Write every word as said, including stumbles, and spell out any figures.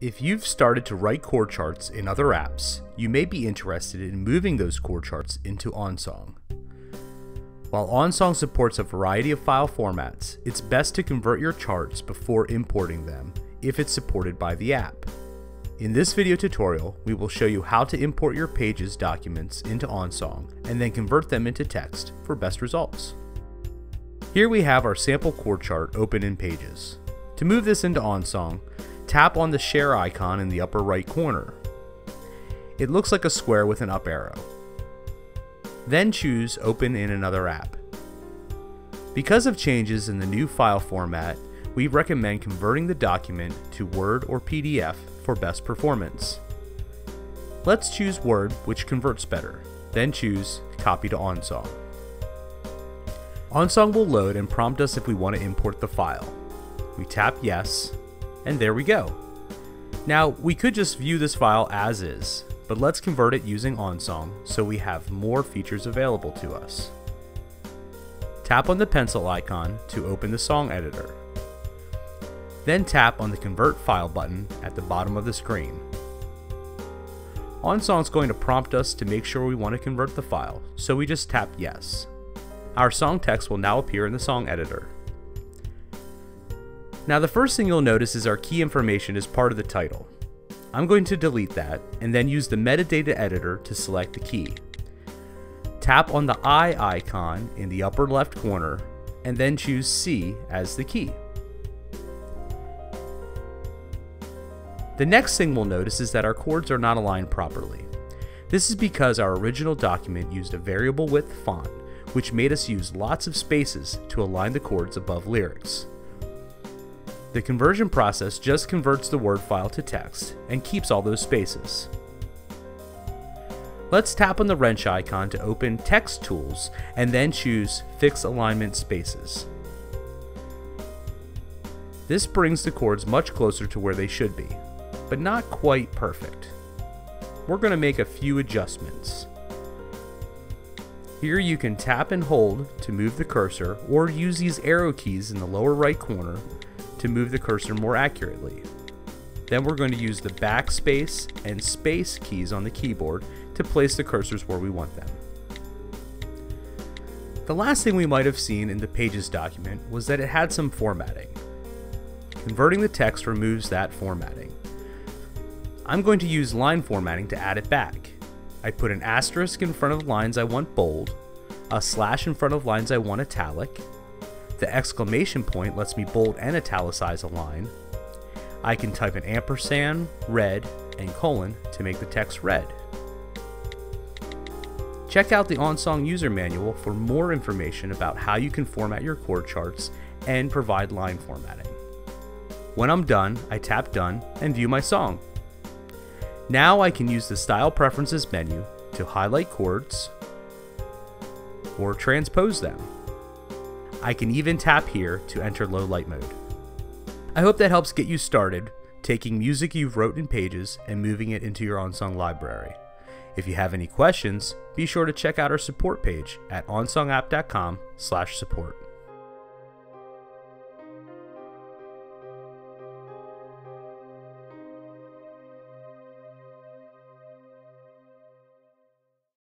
If you've started to write core charts in other apps, you may be interested in moving those core charts into OnSong. While OnSong supports a variety of file formats, it's best to convert your charts before importing them if it's supported by the app. In this video tutorial, we will show you how to import your Pages documents into OnSong and then convert them into text for best results. Here we have our sample core chart open in Pages. To move this into OnSong, tap on the share icon in the upper right corner. It looks like a square with an up arrow. Then choose Open in another app. Because of changes in the new file format, we recommend converting the document to Word or P D F for best performance. Let's choose Word, which converts better, then choose Copy to OnSong. OnSong will load and prompt us if we want to import the file. We tap Yes. And there we go. Now, we could just view this file as is, but let's convert it using OnSong so we have more features available to us. Tap on the pencil icon to open the song editor. Then tap on the Convert File button at the bottom of the screen. OnSong is going to prompt us to make sure we want to convert the file, so we just tap Yes. Our song text will now appear in the song editor. Now the first thing you'll notice is our key information is part of the title. I'm going to delete that and then use the metadata editor to select a key. Tap on the I icon in the upper left corner and then choose C as the key. The next thing we'll notice is that our chords are not aligned properly. This is because our original document used a variable width font, which made us use lots of spaces to align the chords above lyrics. The conversion process just converts the Word file to text and keeps all those spaces. Let's tap on the wrench icon to open Text Tools and then choose Fix Alignment Spaces. This brings the chords much closer to where they should be, but not quite perfect. We're going to make a few adjustments. Here you can tap and hold to move the cursor or use these arrow keys in the lower right corner to move the cursor more accurately. Then we're going to use the backspace and space keys on the keyboard to place the cursors where we want them. The last thing we might have seen in the Pages document was that it had some formatting. Converting the text removes that formatting. I'm going to use line formatting to add it back. I put an asterisk in front of lines I want bold, a slash in front of lines I want italic, the exclamation point lets me bold and italicize a line. I can type an ampersand, red, and colon to make the text red. Check out the OnSong user manual for more information about how you can format your core charts and provide line formatting. When I'm done, I tap Done and view my song. Now I can use the Style Preferences menu to highlight chords or transpose them. I can even tap here to enter low light mode. I hope that helps get you started taking music you've wrote in Pages and moving it into your OnSong library. If you have any questions, be sure to check out our support page at onsongapp dot com slash support.